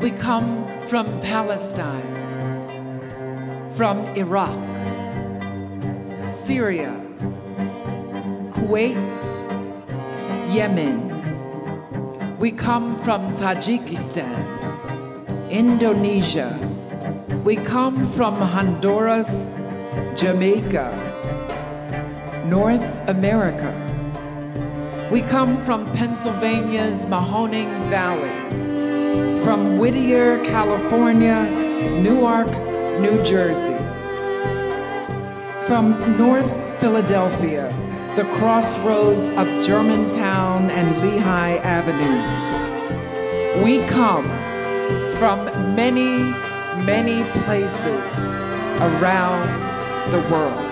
We come from Palestine, from Iraq, Syria, Kuwait, Yemen. We come from Tajikistan, Indonesia. We come from Honduras, Jamaica, North America. We come from Pennsylvania's Mahoning Valley, from Whittier, California, Newark, New Jersey. From North Philadelphia, the crossroads of Germantown and Lehigh avenues. We come from many, many places around the world.